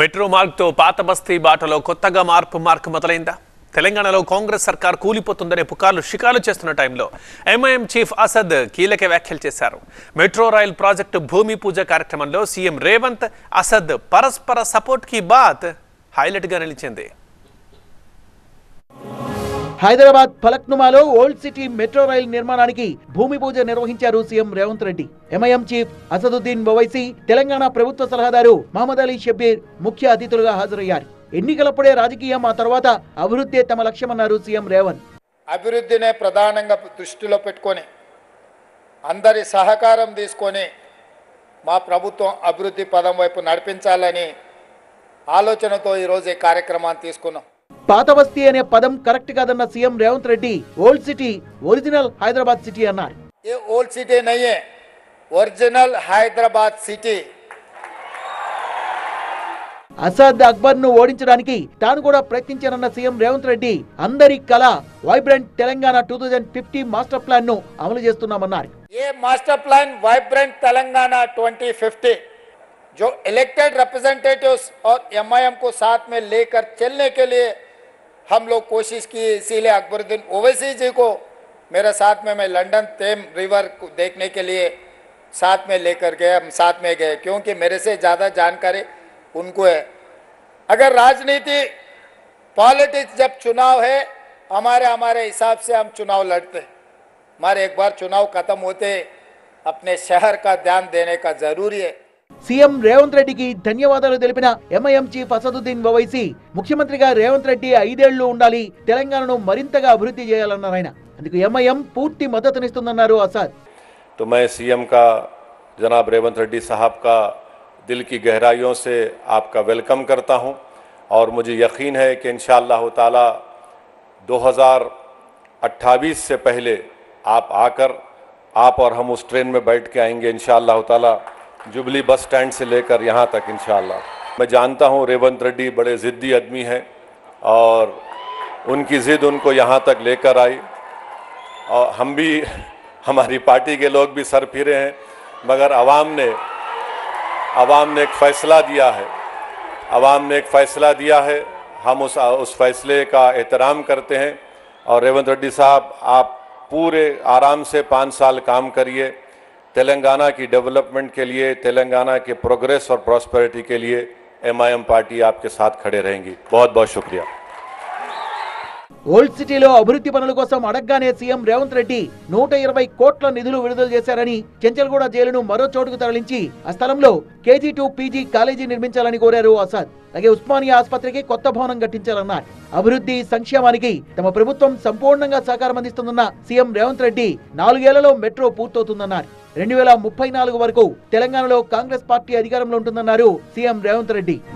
Metro మార్గంతో పాత బస్తీ బాటలో కొత్తగా మార్పు మార్గం మొదలైందా? తెలంగాణలో కాంగ్రెస్ సర్కార్ కూలిపోతుందనే పుకార్లు షికారు చేస్తున్న టైంలో ఎంఐఎం చీఫ్ అసద్ కీలక వ్యాఖ్యలు చేశారు. మెట్రో రైల్ ప్రాజెక్టు భూమి పూజ కార్యక్రమంలో సీఎం రేవంత్ అసద్ పరస్పర సపోర్ట్ కి బాత్ హైలైట్గా నిలిచింది. హైదరాబాద్ ఫలక్నుమాలో ఓల్డ్ సిటీ మెట్రో రైల్ నిర్మాణానికి భూమి పూజ నిర్వహించారు CM Revanth Reddy. MIM chief Asaduddin Owaisi, Telangana ప్రభుత్వ సలహాదారు మహమ్మద్ అలీ షబ్బీర్ ముఖ్య అతిథులుగా హాజరయ్యారు. ఎన్నికలప్పుడే రాజకీయం, ఆ తర్వాత అభివృద్ధి తమ లక్ష్యమన్నారు సీఎం రేవంత్. అభివృద్ధినే ప్రధానంగా దృష్టిలో పెట్టుకొని అందరి సహకారం తీసుకొని మా ప్రభుత్వం అభివృద్ధి పదం వైపు నడిపించాలని ఆలోచనతో ఈరోజు ఈ కార్యక్రమాన్ని తీసుకున్నాం. పాత బస్తీ అనే పదం కరెక్ట్ కాదన్న CM Revanth Reddy old city original Hyderabad city అన్నారు. ఏ ఓల్డ్ సిటీ నయ్యే, ఒరిజినల్ హైదరాబాద్ సిటీ. అసద్ అక్బర్ ను ఓడించడానికి తాను కూడా ప్రయత్నించానన్న సీఎం రేవంత్ రెడ్డి అందరి కళ వైబ్రెంట్ తెలంగాణ 2050 మాస్టర్ ప్లాన్ ను అమలు చేస్తున్నామన్నారు. ఏ మాస్టర్ ప్లాన్? వైబ్రెంట్ తెలంగాణ 2050 जो इलेक्टेड रिप्रेजेंटेटिव्स और एमआईएम को साथ में लेकर चलने के लिए हम लोग कोशिश की, इसीलिए अकबरुद्दीन ओवैसी जी को मेरे साथ में मैं लंदन टेम रिवर को देखने के लिए साथ में लेकर गए. हम साथ में गए क्योंकि मेरे से ज़्यादा जानकारी उनको है. अगर राजनीति पॉलिटिक्स जब चुनाव है, हमारे हिसाब से हम चुनाव लड़ते हैं. हमारे एक बार चुनाव खत्म होते अपने शहर का ध्यान देने का ज़रूरी है. సీఎం రేవంత్ రెడ్డికి ధన్యవాదాలు తెలిపిన ఎంఐఎం చీఫ్ అసదుద్దీన్ ఓవైసీ, ముఖ్యమంత్రిగా రేవంత్ రెడ్డి 5 ఏళ్లు ఉండాలి, తెలంగాణను మరింతగా అభివృద్ధి చేయాలన్నారు ఆయన. అందుకు ఎంఐఎం పూర్తి మద్దతునిస్తుందన్నారు అసద్. तो मैं सीएम का, जनाब रेवंत रेड्डी साहब का दिल की गहराइयों से आपका वेलकम करता हूं और मुझे यकीन है कि इंशाअल्लाह ताला 2028 से पहले आप और हम उस ट्रेन में बैठ के आएंगे इंशाअल्लाह ताला, जुबली बस स्टैंड से लेकर यहाँ तक इंशाअल्लाह. मैं जानता हूँ रेवंत रेड्डी बड़े ज़िद्दी आदमी हैं और उनकी ज़िद उनको यहाँ तक लेकर आई और हम भी, हमारी पार्टी के लोग भी सर फिरे हैं, मगर आवाम ने एक फ़ैसला दिया है. हम उस फैसले का एहतराम करते हैं. और रेवंत रेड्डी साहब, आप पूरे आराम से 5 साल काम करिए तेलंगाना की डेवलपमेंट के लिए, तेलंगाना के प्रोग्रेस और प्रॉस्पेरिटी के लिए. एमआईएम पार्टी आपके साथ खड़े रहेंगी. बहुत बहुत शुक्रिया. ఓల్డ్ సిటీలో అభివృద్ధి పనుల కోసం అడగగానే సీఎం రేవంత్ రెడ్డి 120 కోట్ల నిధులు విడుదల చేశారని, చెంచల్గూడ జైలును మరో చోటుకు తరలించి ఆ స్థలంలో KG-2 PG కాలేజీ నిర్మించాలని కోరారు అసద్. అలాగే ఉస్మానియా ఆసుపత్రికి కొత్త భవనం కట్టించాలన్నారు. అభివృద్ధి, సంక్షేమానికి తమ ప్రభుత్వం సంపూర్ణంగా సహకారం అందిస్తుందన్న సీఎం రేవంత్ రెడ్డి 4 ఏళ్లలో మెట్రో పూర్తవుతుందన్నారు. 2034 వరకు తెలంగాణలో కాంగ్రెస్ పార్టీ అధికారంలో ఉంటుందన్నారు సీఎం రేవంత్ రెడ్డి.